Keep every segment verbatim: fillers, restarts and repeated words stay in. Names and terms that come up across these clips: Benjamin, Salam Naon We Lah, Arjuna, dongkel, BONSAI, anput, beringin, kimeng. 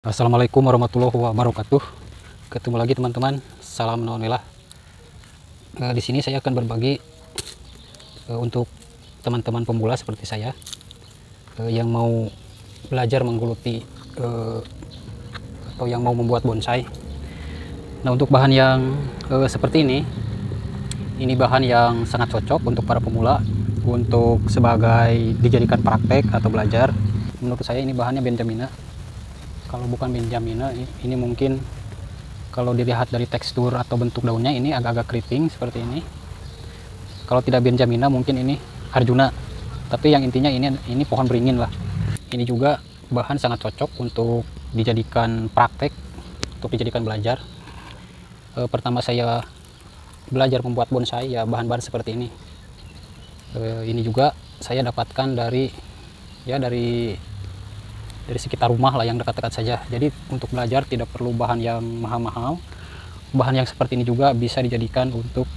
Assalamualaikum warahmatullahi wabarakatuh. Ketemu lagi teman-teman, Salam Naon We Lah. E, di sini saya akan berbagi e, untuk teman-teman pemula seperti saya e, yang mau belajar menggeluti e, atau yang mau membuat bonsai. Nah, untuk bahan yang e, seperti ini, ini bahan yang sangat cocok untuk para pemula untuk sebagai dijadikan praktek atau belajar. Menurut saya ini bahannya Benjamin. Kalau bukan benjamina, ini mungkin kalau dilihat dari tekstur atau bentuk daunnya ini agak-agak keriting seperti ini. Kalau tidak benjamina mungkin ini Arjuna. Tapi yang intinya ini ini pohon beringin lah. Ini juga bahan sangat cocok untuk dijadikan praktek, untuk dijadikan belajar. E, pertama saya belajar membuat bonsai ya bahan-bahan seperti ini. E, ini juga saya dapatkan dari ya dari dari sekitar rumah lah, yang dekat-dekat saja. Jadi untuk belajar tidak perlu bahan yang mahal-mahal. Bahan yang seperti ini juga bisa dijadikan untuk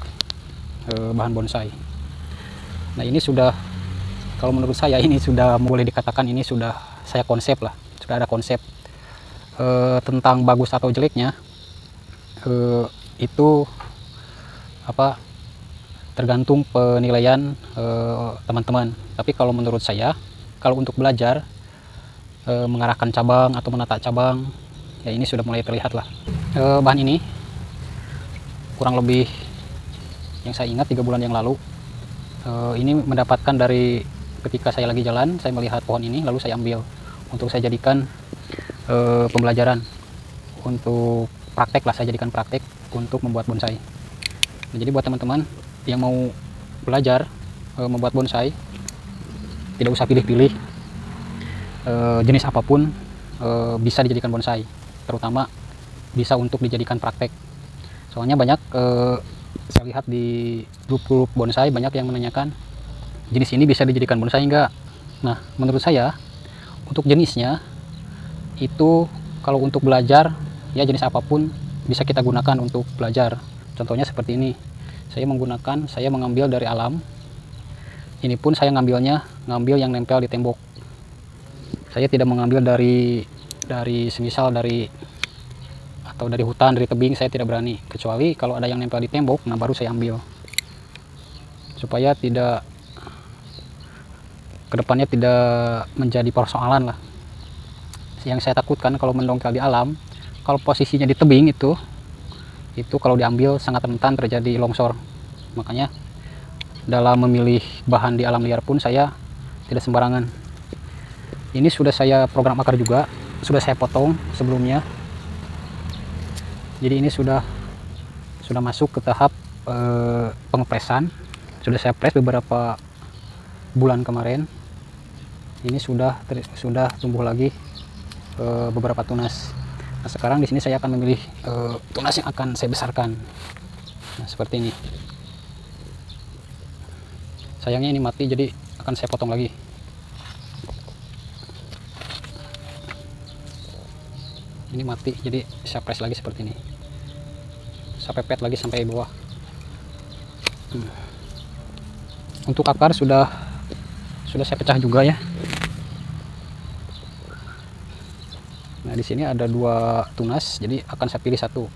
e, bahan bonsai. Nah, ini sudah, kalau menurut saya ini sudah boleh dikatakan ini sudah saya konsep lah, sudah ada konsep e, tentang bagus atau jeleknya. E, itu apa tergantung penilaian teman-teman. Tapi kalau menurut saya, kalau untuk belajar E, mengarahkan cabang atau menata cabang, ya ini sudah mulai terlihat lah. E, bahan ini kurang lebih yang saya ingat tiga bulan yang lalu e, ini mendapatkan dari ketika saya lagi jalan, saya melihat pohon ini lalu saya ambil untuk saya jadikan e, pembelajaran untuk praktek lah, saya jadikan praktek untuk membuat bonsai. Nah, jadi buat teman-teman yang mau belajar e, membuat bonsai, tidak usah pilih-pilih. E, jenis apapun e, bisa dijadikan bonsai, terutama bisa untuk dijadikan praktek. Soalnya banyak e, saya lihat di grup-grup bonsai banyak yang menanyakan jenis ini bisa dijadikan bonsai enggak. Nah, menurut saya untuk jenisnya itu kalau untuk belajar ya jenis apapun bisa kita gunakan untuk belajar. Contohnya seperti ini, saya menggunakan, saya mengambil dari alam. Ini pun saya ngambilnya ngambil yang nempel di tembok. Saya tidak mengambil dari dari semisal dari atau dari hutan, dari tebing, saya tidak berani, kecuali kalau ada yang nempel di tembok, nah baru saya ambil supaya tidak kedepannya tidak menjadi persoalan lah. Yang saya takutkan kalau mendongkel di alam, kalau posisinya di tebing itu itu kalau diambil sangat rentan terjadi longsor. Makanya dalam memilih bahan di alam liar pun saya tidak sembarangan. Ini sudah saya program akar juga, sudah saya potong sebelumnya. Jadi ini sudah sudah masuk ke tahap e, pengepresan. Sudah saya pres beberapa bulan kemarin. Ini sudah ter, sudah tumbuh lagi e, beberapa tunas. Nah, sekarang di sini saya akan memilih e, tunas yang akan saya besarkan. Nah, seperti ini. Sayangnya ini mati, jadi akan saya potong lagi. Ini mati, jadi saya press lagi seperti ini, saya pepet lagi sampai bawah. hmm. Untuk akar sudah sudah saya pecah juga ya. Nah, di sini ada dua tunas, jadi akan saya pilih satu.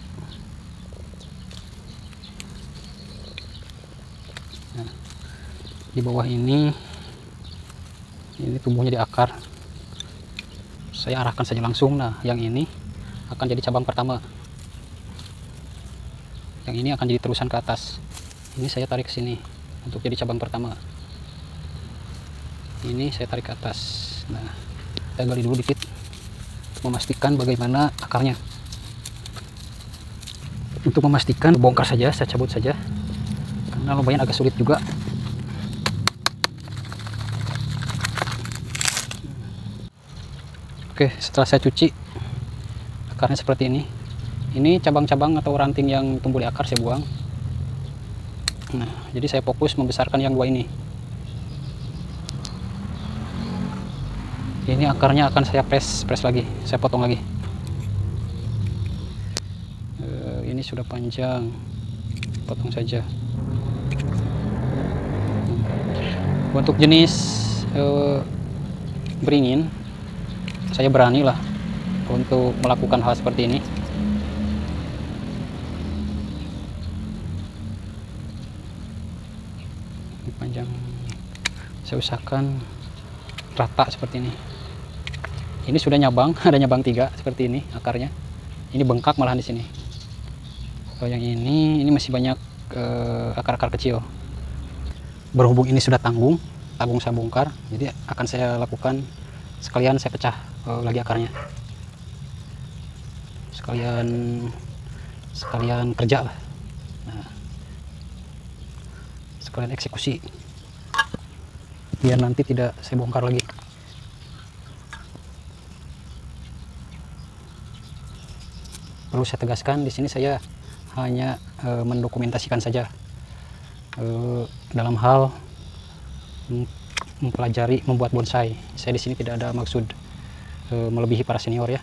Nah, di bawah ini ini tumbuhnya di akar, saya arahkan saja langsung. Nah, yang ini akan jadi cabang pertama, yang ini akan jadi terusan ke atas. Ini saya tarik ke sini untuk jadi cabang pertama, ini saya tarik ke atas. Nah, kita gali dulu dikit, memastikan bagaimana akarnya. Untuk memastikan bongkar saja, saya cabut saja karena lumayan agak sulit juga. Oke, setelah saya cuci akarnya seperti ini, ini cabang-cabang atau ranting yang tumbuh di akar saya buang. Nah, jadi saya fokus membesarkan yang dua ini. Ini akarnya akan saya press, press lagi, saya potong lagi. E, ini sudah panjang, potong saja. Untuk jenis e, beringin, saya berani lah. untuk melakukan hal seperti ini. Panjang, saya usahakan rata seperti ini. Ini sudah nyabang, ada nyabang tiga seperti ini akarnya. Ini bengkak malahan di sini. Kalau yang ini, ini masih banyak akar-akar eh, kecil. Berhubung ini sudah tanggung, tanggung saya bongkar, jadi akan saya lakukan sekalian saya pecah eh, lagi akarnya. Sekalian, sekalian kerja lah. Nah, sekalian eksekusi. Biar nanti tidak saya bongkar lagi. Perlu saya tegaskan di sini saya hanya e, mendokumentasikan saja e, dalam hal mempelajari membuat bonsai. Saya di sini tidak ada maksud e, melebihi para senior ya.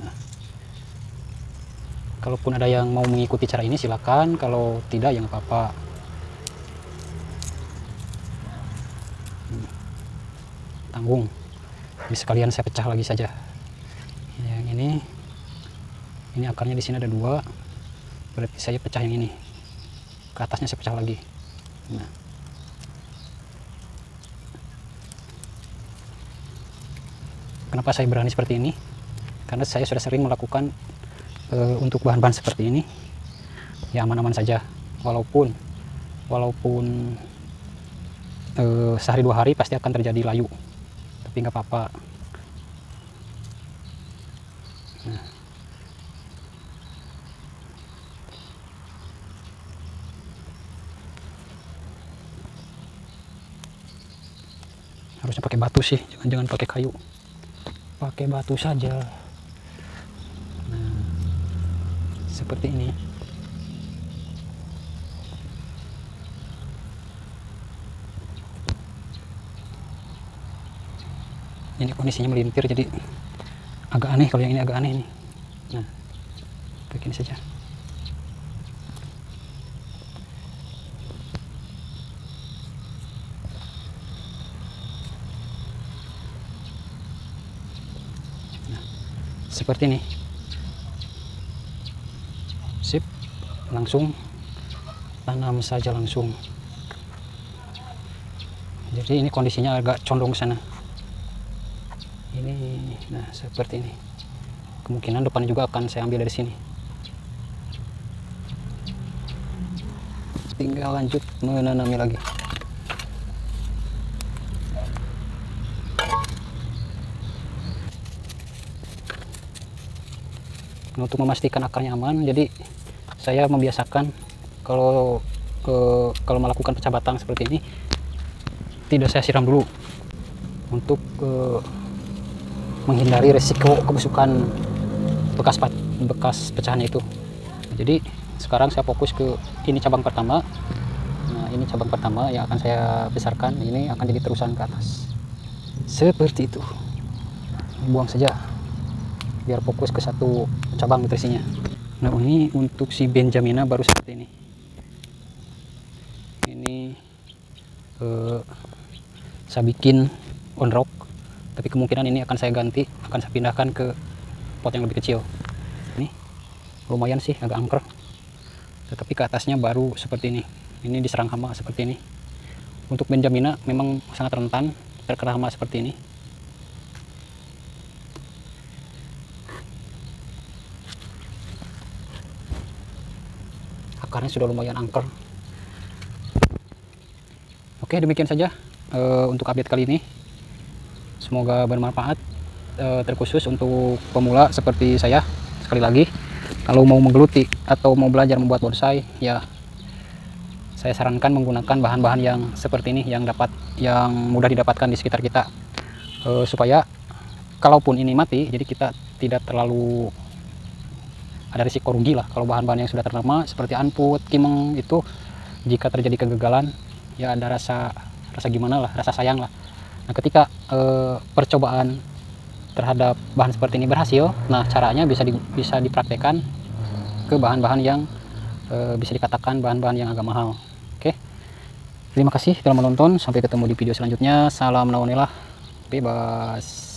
Nah, kalaupun ada yang mau mengikuti cara ini silakan. Kalau tidak ya nggak apa-apa. Tanggung, ini sekalian saya pecah lagi saja. Yang ini, ini akarnya di sini ada dua, berarti saya pecah yang ini. Ke atasnya saya pecah lagi. Nah, kenapa saya berani seperti ini? Karena saya sudah sering melakukan e, untuk bahan-bahan seperti ini. Ya aman-aman saja, walaupun, walaupun e, sehari dua hari pasti akan terjadi layu. Tapi nggak apa-apa. Nah. Harusnya pakai batu sih, jangan-jangan pakai kayu. Pakai batu saja. Nah, seperti ini. Ini kondisinya melintir, jadi agak aneh kalau yang ini agak aneh nih. Nah, begini saja. Nah, seperti ini. Sip, langsung tanam saja langsung. Jadi ini kondisinya agak condong ke sana. Ini, nah seperti ini. Kemungkinan depan juga akan saya ambil dari sini. Tinggal lanjut menanami lagi. Nah, untuk memastikan akarnya aman, jadi saya membiasakan kalau ke, kalau melakukan pecah batang seperti ini, tidak saya siram dulu untuk ke, menghindari resiko kebusukan bekas bekas pecahannya itu. Jadi sekarang saya fokus ke ini cabang pertama. Nah, ini cabang pertama yang akan saya besarkan. Ini akan jadi terusan ke atas. Seperti itu. Buang saja. Biar fokus ke satu cabang nutrisinya. Nah, ini untuk si Benjamina baru seperti ini. Ini eh, saya bikin on rock. Tapi kemungkinan ini akan saya ganti, akan saya pindahkan ke pot yang lebih kecil. Ini lumayan sih, agak angker. Tetapi ke atasnya baru seperti ini. Ini diserang hama seperti ini. Untuk Benjamina memang sangat rentan terkena hama seperti ini. Akarnya sudah lumayan angker. Oke, demikian saja uh, untuk update kali ini. Semoga bermanfaat, terkhusus untuk pemula seperti saya. Sekali lagi, kalau mau menggeluti atau mau belajar membuat bonsai, ya saya sarankan menggunakan bahan-bahan yang seperti ini, yang dapat, yang mudah didapatkan di sekitar kita, e, supaya kalaupun ini mati, jadi kita tidak terlalu ada risiko rugi lah. Kalau bahan-bahan yang sudah ternama seperti anput, kimeng itu, jika terjadi kegagalan, ya ada rasa rasa gimana lah, rasa sayang lah. Nah, ketika e, percobaan terhadap bahan seperti ini berhasil, nah caranya bisa di, bisa dipraktekkan ke bahan-bahan yang e, bisa dikatakan bahan-bahan yang agak mahal. Oke, terima kasih telah menonton. Sampai ketemu di video selanjutnya. Salam Naon We Lah, bebas.